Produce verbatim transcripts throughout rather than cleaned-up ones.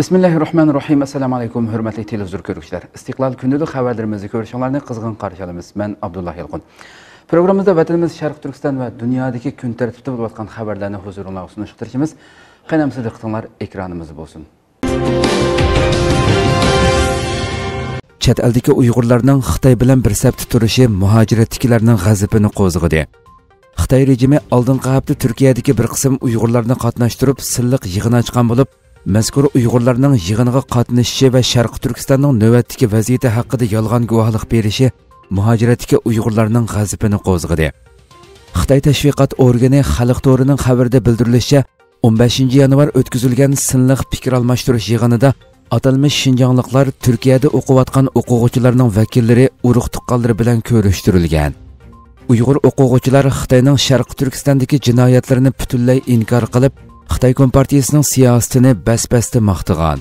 Bismillahirrahmanirrahim. Assalamu alaykum hörmətli televizor görüşlər. İstiqlal gündəlik xəbərlərimizi görüşənlərini qızğın qarşılayırıq. Mən Abdullah Yılğın. Proqramımızda vətənimiz Şərq Türkistan və dünyadakı gün tərtibdə olub atqan xəbərlərini huzurunuzda sunuşduracağıq. Qənəmsiz diqqətinizlər ekranımız olsun. Çat eldəki Uyğurlarning Xitoy bilan bir səbti turishi muhaciratdikilarning g'azabini qo'zg'adi. Xitoy rejimi oldingi hafta Turkiyadagi bir qism Uyğurlarni qatnashtirib, silliq yig'in ochgan bo'lib, mazkur Uyg'urlarning yig'iniga qatnashishi va Sharqiy Turkistonning navbatdagi vaziyati haqida yolg'on guvohlik berishi muhajiratdagi Uyg'urlarning g'azabini qo'zg'adi. Xitoy tashviqot organi Xalq to'rining xabarida bildirilishicha, on beshinchi yanvar o'tkazilgan sinliq fikr almashtirish yig'inida atalmış Şinjanlıqlar Türkiyədə oquyatqan oquvçularning vakilleri uruq-tuqqanlar bilan ko'rishtirilgan. Uyg'ur oquvçular Xitoyning Sharqiy Turkistondagi jinoyatlarini butunlay inkor qilib, Xitoy Kompartiyasining siyosatini bas-basta maqtagan.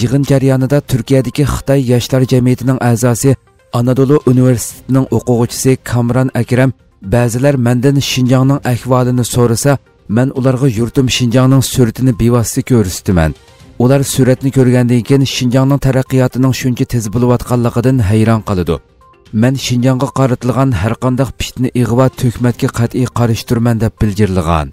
Yig'in jarayonida Turkiyadagi Xitoy yoshlar jamiyatining a'zosi Anadolu universitetining o'quvchisi Kamran Akrem ba'zilar mendan Şinjanning ahvolini so'rasa, men ularga yurtim Şinjanning suratini bevosita ko'rsataman. Ular suratni ko'rgandan keyin Şinjanning taraqqiyotining shuncha tez bo'layotganligidan hayron qoladi. Men Şinjanga qaratilgan har qanday fitna ig'vo to'kmatga qat'iy qarish turman deb bildirilgan.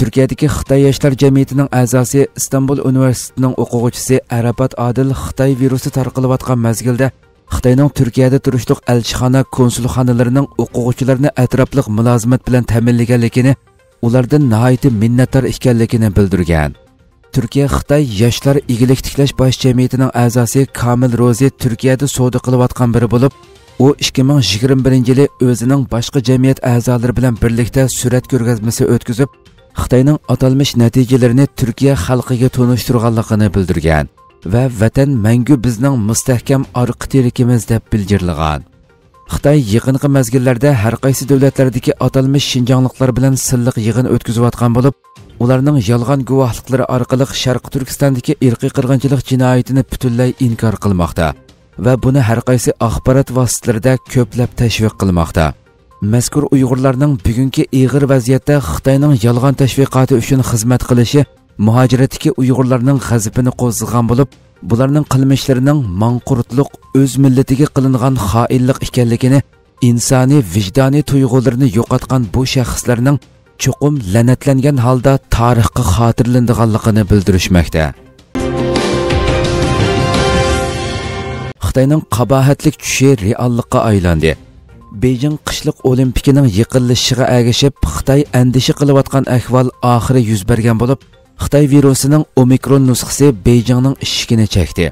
Türkiye'deki Xitay Yaşlar Cemiyeti'nin azası İstanbul Üniversitesi'nin okuyucusu Arabat Adil Xitay virusu tarqalıvatkan mezgilde Xitay'nın Türkiye'de turuşluq elçixana konsulxanalarının okuyucularını etraplıq mülazmet bilen təminligelikini, onlardan nahayeti minnettar ihkallikini bildirgen. Türkiye Xitay Yaşlar İgilik Tiklaş Baş Cemiyeti'nin azası Kamil Rosi Türkiye'de soğduqalıvatkan biri bulup, o ikki ming yigirma birinchi yili özünün başka cemiyet azaları bilen birlikte sürat görgazmesi ötküzüp, Xitoyning atalmış natijalarini Türkiye xalqiga tunishtirganligini bildirgan va vatan mangu bizning mustahkam orqa tirikimiz deb bildirilgan. Xitoy yaqinqi mazgillarda har qaysi davlatlardagi atalmış Şinjanlıqlar bilan silliq yig'in o'tkazayotgan bo'lib, ularning yolg'on guvohliklari orqali Sharqiy Turkistondagi irqiy qirg'inchilik jinoyatini butunlay inkor qilmoqda va buni har qaysi axborot vositalarida ko'plab tashviq qilmoqda. Mazkur Uyg'urlarning bugungi ig'ir vaziyatda Xitoyning yolg'on tashviqoti uchun xizmat qilishi muhajiratdagi Uyg'urlarning g'azabini qo'zg'agan bo'lib, bularning qilmishlarining manqurtliq o'z millatiga qilingan xoinlik ekanligini, insoniy vijdoniy tuyg'ularini yo'qotgan bu shaxslarning cho'qim la'natlangan holda tarixga xotirlanadiganligini bildirishmoqda. Xitoyning qabohatlik tushi reallikqa aylandi. Beijing qishliq olimpikining yiqilishiga ergashib, Xitoy andishi qilayotgan ahvol oxiri yuz bergan bo'lib, Xitoy virusining omikron nusxasi Beijingning ishigini chekdi.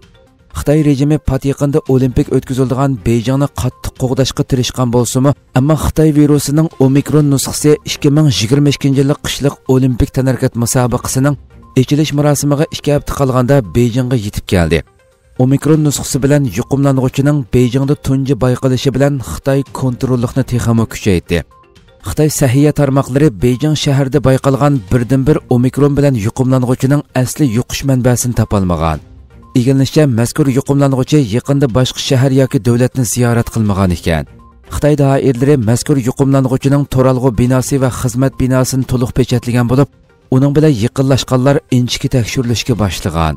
Xitoy rejimi Patiqinda olimpik o'tkazilgan Beijingni qattiq qo'g'dashga tirishgan bo'lsa-mu, ammo Xitoy virusining omikron nusxasi ikki ming yigirma ikkinchi yil qishliq olimpik tanarkat musobaqasining ochilish marosimiga ikki hafta qolganda Beijingga yetib keldi. Omikron nusxasi bilan yuqumlanuvchining Beijingda tunji bayqalishi bilan Xitoy kontrollikni texamo kuchaytirdi. Xitoy sahiya tarmoqlari Beijing shahrida bayqalgan birdan-bir omikron bilan yuqumlanuvchining asli yuqish manbasini topa olmagan. Egilinishicha, mazkur yuqumlanuvchi yaqinda boshqa shahar yoki davlatni ziyorat qilmagan ekan. Xitoy doiralari mazkur yuqumlanuvchining toralg'u binosi va xizmat binosini to'liq pechatlagan bo'lib, uning bilan yaqinlashganlar inchiki tekshirishga boshlagan.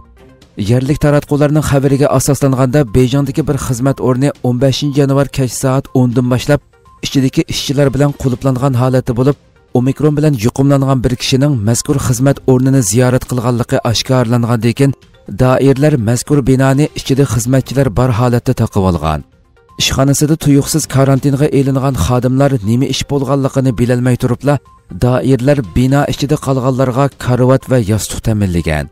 Yerlik taratqularning xabariga asoslanganda Beijingdagi bir xizmat o'rni on beshinchi yanvar kech soat o'ndan boshlab ichidagi ishchilar bilan quluplangan holatda bo'lib, omikron bilan yuqumlangan bir kishining mazkur xizmat o'rnini ziyorat qilganligi oshkorlangandan keyin doirlar mazkur binoni ichida xizmatchilar bor holatda taqib olgan. Ishxonasida tuyuqsiz karantinga elingan xodimlar nima ish bo'lganligini bilolmay turiblar, doirlar bino ichida qolganlarga karavot va yostiq ta'minlagan.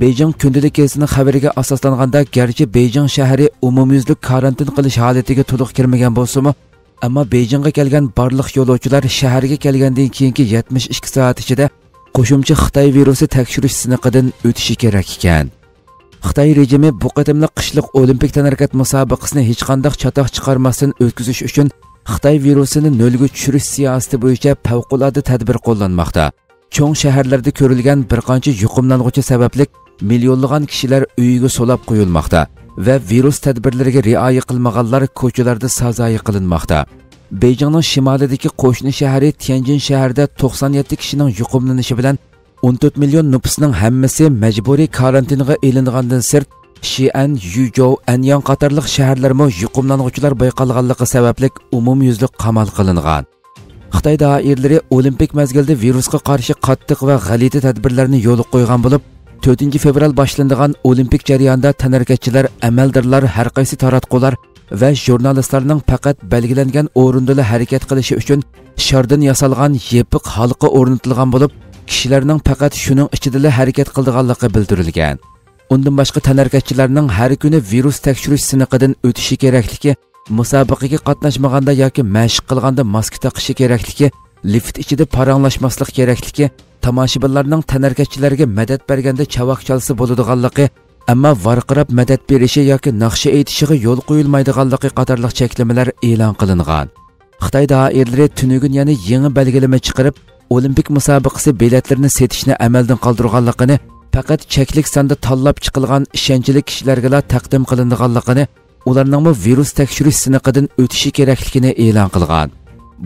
Beijing kundilik kesining xabariga asoslanganda, garchi Beijing shahri umumyuzlik karantin qilish holatiga to'liq kirmagan bo'lsa-mu, ammo Beijingga kelgan barliq yo'lovchilar shaharga kelgandan keyingi yetmish ikki soat ichida qo'shimcha Xitoy virusi tekshirish siniqidan o'tishi kerak ekan. Xitoy rejimi bu qatimli qishliq olimpik tanarkat musobaqasini hech qanday chatoq chiqarmasdan o'tkazish uchun Xitoy virusini nolga tushirish siyosati bo'yicha favqulodda tadbir qo'llanmoqda. Çoğun şehirlerde körülgen bir qancha yuqumlanğıcı sebeplik milyonluğan kişiler üyüge solap koyulmaqda ve virus tedbirleriga riayı qılmağanlar ko'chalarda sazayı qılınmaqda. Beijingning şimalidagi qo'shni shahri Tianjin shahrida to'qson yetti kişinin yuqumlanishi bilan o'n to'rt million nüfusning hammasi majburiy karantinga elingandan sirt Şian, Yuzhou, Anyang qatarlıq şəhərlərmə yuqumlanğıçılar bayqalğanlığı səbəblik umumyüzlük qamal qılınğan. Xitay dairələri olimpik məzgildə virusqa qarşı qatlıq və g'aliti tədbirlərini yo'l qo'yğan bo'lib, to'rtinchi fevral başlanğan olimpik jarayonda tənərkəçilər, əməldarlar, hər qaysi taratqular və jurnalistlarning faqat belgilangan o'rinda hərəkət qilishi uchun shardan yasalğan yepiq xalqi o'rnatilgan bo'lib, kishilarning faqat shuning ichida hərəkət qildiganligi bildirilgan. Ondan başqa tənərkəçilərinin hər günü virus təkşürüş sınıqıdan ötüşü kerekliki, müsabiqəyə qatnaşmağanda yoki məşq qılğanda maska taqışı kerekliki, lift içində paranlaşmaslıq kerekliki, tamaşibinlarning tənərkəçilərə mədəd bərgəndə çavaq çalısı boluduğanlıqı, amma varqırab mədəd berişi yoki naqşa etişiği yol qoyulmaydıqanlıqı qatarlıq çəkləmələr elan qılınğan. Xitay dairələri tünügün yəni yeni belgiləmə çıxırıb, olimpik müsabiqəsi biletlərini setişini əməldən qaldırğanlıqını faqat cheklik sanda tanlab chiqilgan ishonchli kishilarga taqdim qilinganligini, ularning virus tekshirish siniqidan o'tishi kerakligini e'lon qilgan.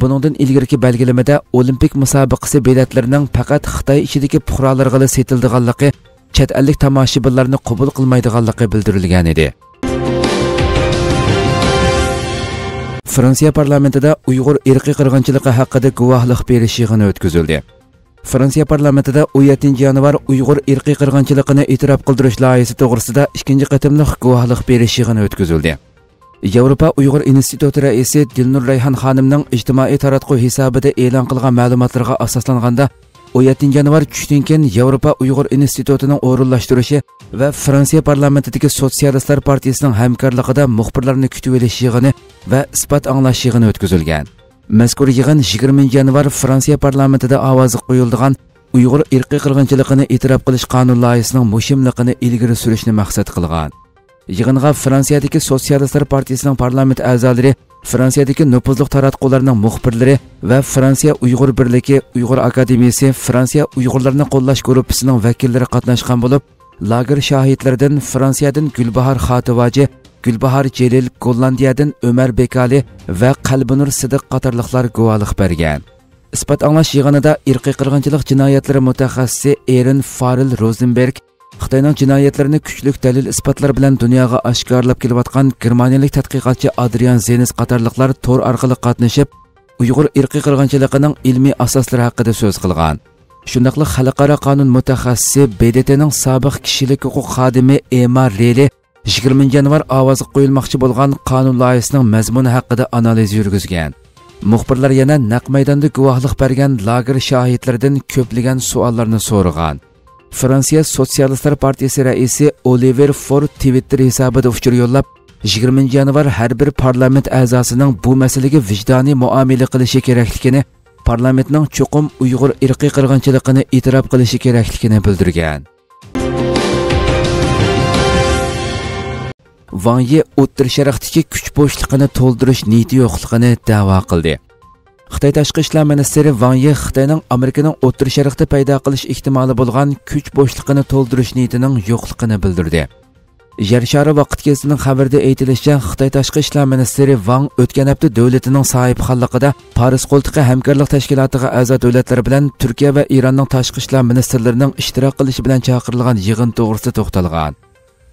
Buningdan ilgirki belgilamada olimpik musobaqasi biletlarining faqat Xitoy ichidagi fuqarolarga setilganligi, chet ellik tomoshabinlarni qabul qilmaydiganligi bildirilgan edi. Fransiya parlamentida Uyg'ur irqiy qirg'inchiligi haqida guvohlik berish yig'ini o'tkazildi. Fransiya parlamentida o'n yettinchi yanvar Uyg'ur irqiy qirg'inchiligini e'tirof qildirish loyihasi to'g'risida ikkinchi qatimliq guvohlik berish yig'ini o'tkazildi. Yevropa Uyg'ur instituti raisi Dilnur Reyhanxonning ijtimoiy taratquv hisobida e'lon qilgan ma'lumotlarga asoslanganda, o'n yettinchi yanvar tushdan keyin Yevropa Uyg'ur institutining o'rinlashtirishi va Fransiya parlamentidagi Sotsialistlar partiyasining hamkorligida muxbirlarni kutib olish yig'ini va isbot anglash yig'ini o'tkazilgan. Mazkur yig'in yigirminchi yanvar Fransiya parlamentida ovoz qo'yilgan Uyg'ur irqiy qirg'inchiligini e'tirof qilish qonun loyihasining muhimligini ilgari surishni maqsad qilgan. Yig'inga Fransiyadagi Sotsialistlar partiyasining parlament a'zolari, Fransiyadagi nufuzli taratqularning muxbirlari va Fransiya Uyg'ur birligi, Uyg'ur akademiyasi, Fransiya Uyg'urlarni qo'llash guruhining vakillari qatnashgan bo'lib, lager shohidlaridan Fransiyadan Gülbahar Haitiwaji, Gülbahar Celil, Gollandiyadan Ömer Bekali ve Qelbinur Sidiq qatarlıqlar guvohlik bergan. Isbot anglash yig'inida irqiy qirg'inchilik jinoyatlari mutaxassisi Erin Farrell Rosenberg, Xitoyning jinoyatlarini kuchli dalil isbotlar bilan dunyoga oshkorlab kelayotgan germaniyalik tadqiqotchi Adrian Zeniz qatarlıqlar tor orqali qatnashib, Uyg'ur irqiy qirg'inchiligining ilmiy asoslari haqida so'z qilgan. Shundaqla xalqaro qonun mutaxassisi B D T'ning sobiq kishilik huquq xodimi Ema Reli yigirminchi yanvar ovoz qo'yilmoqchi bo'lgan qonun loyihasining mazmuni haqida analiz yurgizgan. Muxbirlar yana naq maydonda guvohlik bergan lager shohidlaridan ko'pligan savollarni so'ragan. Fransiya Sotsialistlar partiyasi raisi Oliver Ford Twitter hisobida uchur yo'llab, yigirminchi yanvar har bir parlament a'zosining bu masalaga vijdoniy muomala qilishi kerakligini, parlamentning cho'qim Uyg'ur irqiy qirg'inchiligini e'tirof qilishi kerakligini bildirgan. Wang Ye O'ttir Sharqdagi kuch bo'shligini to'ldirish niyati yo'qligini da'vo qildi. Xitoy tashqi ishlar ministri Wang Ye Xitoyning Amerikaning O'ttir Sharqda paydo qilish ehtimoli bo'lgan kuch bo'shligini to'ldirish niyatining yo'qligini bildirdi. Yer shari vaqtkezining xabarida aytilishicha, Xitoy tashqi ishlar ministri Wang o'tgan hafta davlatining sohibxonligida Paris qo'ltiqi hamkorlik tashkilotiga a'zo davlatlar bilan Turkiya va Eronning tashqi ishlar ministrlarining ishtirok qilishi bilan chaqirilgan yig'in to'g'risida to'xtalgan.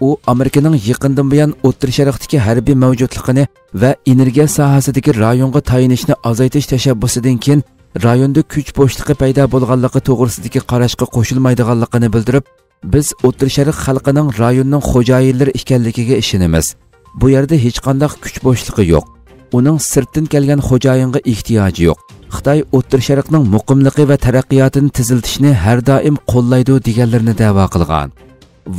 U Amerikaning yaqindan buyon O'ttir Sharqdagi harbiy mavjudligini va energiya sohasidagi rayonga tayinishni azaytish tashabbusidan keyin rayonda kuch bo'shligi paydo bo'lganligi to'g'risidagi qarashga qo'shilmaydiganligini bildirib, biz O'ttir Sharq xalqining rayonning xo'jayinlari ekanligiga ishonamiz. Bu yerda hech qanday kuch bo'shligi yo'q. Uning sirtdan kelgan xo'jayinga ehtiyoji yo'q. Xitoy O'ttir Sharqning muqimligi va taraqqiyotini tiziltishni har doim qo'llaydi deganlarini da'vo qilgan.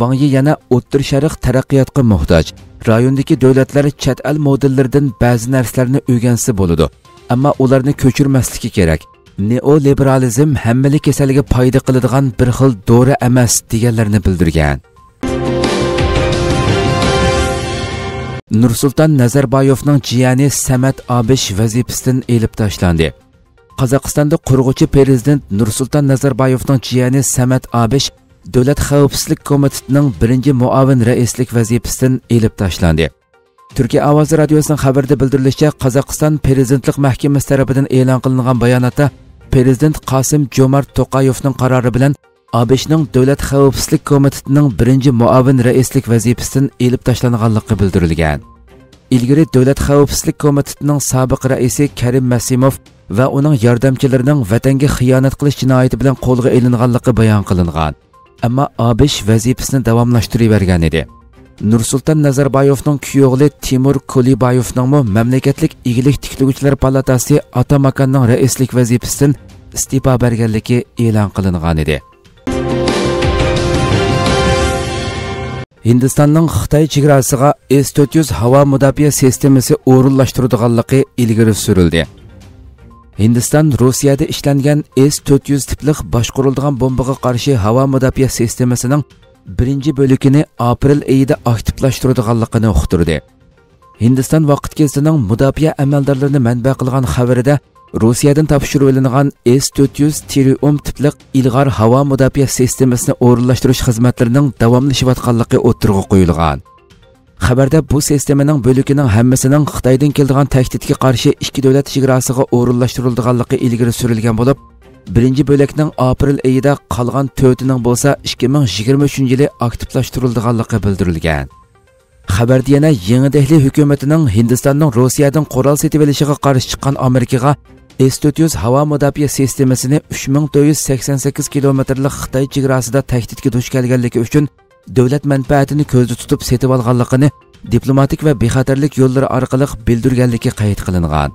Wang Ye yana O'ttir Sharq taraqqiyotga muhtoj. Rayondagi davlatlar chet el modellaridan ba'zi narsalarni o'rgansa bo'ladi, ammo ularni ko'chirmasligi kerak. Neoliberalizm hammalik kasaliga foyda qiladigan bir xil dori emas deganlarini bildirgan. Nursultan Nazarbayevning jiyani Samet Abiş vazifasidan elib tashlandi. Qozog'istonda qurg'uvchi prezident Nursultan Nazarbayevning jiyani Samet Abiş Davlat xavfsizlik komitetining birinchi muavin raislik vazifasidan elib tashlandi. Turkiya Ovozi radiosining xabarida bildirilishicha, Qozog'iston prezidentlik mahkamasi tomonidan e'lon qilingan bayonotda prezident Qasim Jomar Tokayovning qarori bilan ABŞ-ning Davlat Xavfsizlik Komitetining birinci muavin reislik vazifasidan elib tashlanganligi bildirilgan. İlgari Davlat Xavfsizlik Komitetining sobiq raisi Kerim Masimov va uning yordamchilarining vatanga xiyonat qilish jinoyati bilan qo'lga olinganligi bayon qilingan. Ammo ABŞ vazifasini davomlashtirib edi. Nursultan Nazarbayevning kuyovli Timur Kulibayevning mamlakatlik igilik tikluvchilar palatasi Atamakanning raislik vazifasidan istifa berganligi e'lon qilingan edi. Hindistanning Xitoy chegarasiga S dört yüz havo mudofaa sistemasi o'rinlashtirilganligi ilgari surildi. Hindiston Rossiyada ishlangan S dört yüz tipli boshqariladigan bombaga qarshi havo mudofaa sistemasining birinci bo'ligini aprel oyida aktivlashtirilganligini uqtirdi. Hindiston vaqt kezining mudofaa amaldorlarini manba qilgan xabarida Rossiyadan topshirib olingan S dört yüz Trium tipli ilg'or havo mudofaa sistemasini o'rinlashtirish xizmatlarining davomlashayotganligi o'tirg'i qo'yilgan. Xabarda bu sistemaning bo'ligining hammasining Xitoydan keladigan tahdidga qarshi ikki davlat chegarasiga o'rinlashtirilganligi ilgari surilgan bo'lib, birinci bo'lakning aprel oyida qolgan to'rtining bo'lsa ikki ming yigirma uchinchi yili aktivlashtirilganligi bildirilgan. Xabarda yana Yangi Dehli hukumatining Hindistonning Rossiyadan qo'ral sotib olishiga qarshi chiqqan Amerikaga S dört yüz hava mudofaa sistemasini uch ming to'rt yuz sakson sakkiz kilometrlik Xitoy chegarasida tahdidga duch kelganligi uchun davlat manfaatini ko'zda tutib setib olganligini diplomatik va bexatarlik yo'llari orqali bildirganligi qayd qilingan.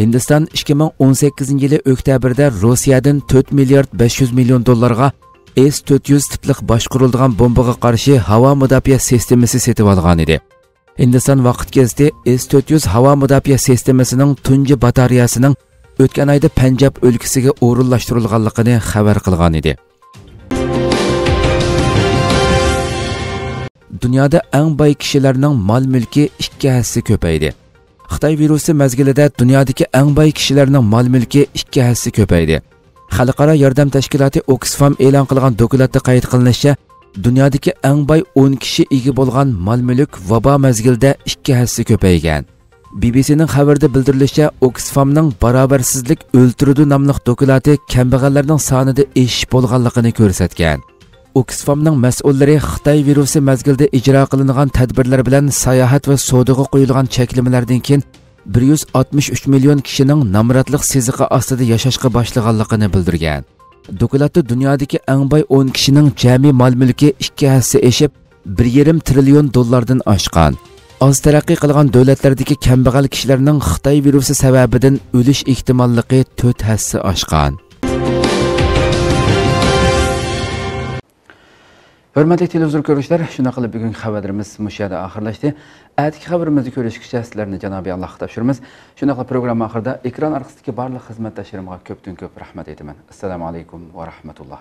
Hindiston ikki ming o'n sakkizinchi yili oktyabrda Rossiyadan to'rt milliard besh yuz million dollarga S dört yüz tipli boshqariladigan bombaga qarshi havo mudofaa sistemasi setib olgan edi. Hindiston vaqt gezdi S dört yüz havo mudofaa sistemasining tunji batareyasining o'tgan oyda Panjab o'lkasiga o'rinlashtirilganligini xabar qilgan edi. Dunyoda eng boy kishilarning mol-mulki ikki hissasi ko'paydi. Xitoy virusi mazgilida dunyodagi eng boy kishilarning mol-mulki ikki hissasi ko'paydi. Xalqaro yordam tashkiloti Oxfam e'lon qilgan dokumentda qayd qilinishicha, dunyodagi eng boy o'n kishi ega bo'lgan mol-mulk vabo mazgilida ikki hissasi ko'paygan. B B C'ning xabarida bildirilishicha, Oxfamning barobarsizlik o'ltirudi nomli dokumenti kambag'allarning sonida eshish bo'lganligini ko'rsatgan. Oxfamning mas'ullari Xitoy virusi mazgilida ijro qilingan tadbirlar bilan sayohat va savdoga qo'yilgan cheklamalardan keyin bir yuz oltmish uch million kishining namratlik siziqi ostida yashashga boshlaganligini bildirgan. Dokumentda dunyodagi eng boy o'n kishining jami mol-mulki ikki hissasi eshib bir yarim trillion dollardan oshgan. Az taraqqiy qilgan davlatlardagi kambag'al kishilarning Xitoy virusi sababidan o'lish ehtimolligi to'rt hissasi oshgan. Hörmətli televizor görüşlər, şuna qılıb bugünkü xəbərimiz müşahidə axırlaşdı. Ədiki xəbərimizi görüşkəcə sizlərlə Cənab-i Allah xatırlaşırmız. Şuna qılıb proqramı axırda ekran arxasındakı barlıq xidmətdaşlarımıza köpdən köp rəhmət edirəm. Assalamu alaykum və rahmetullah.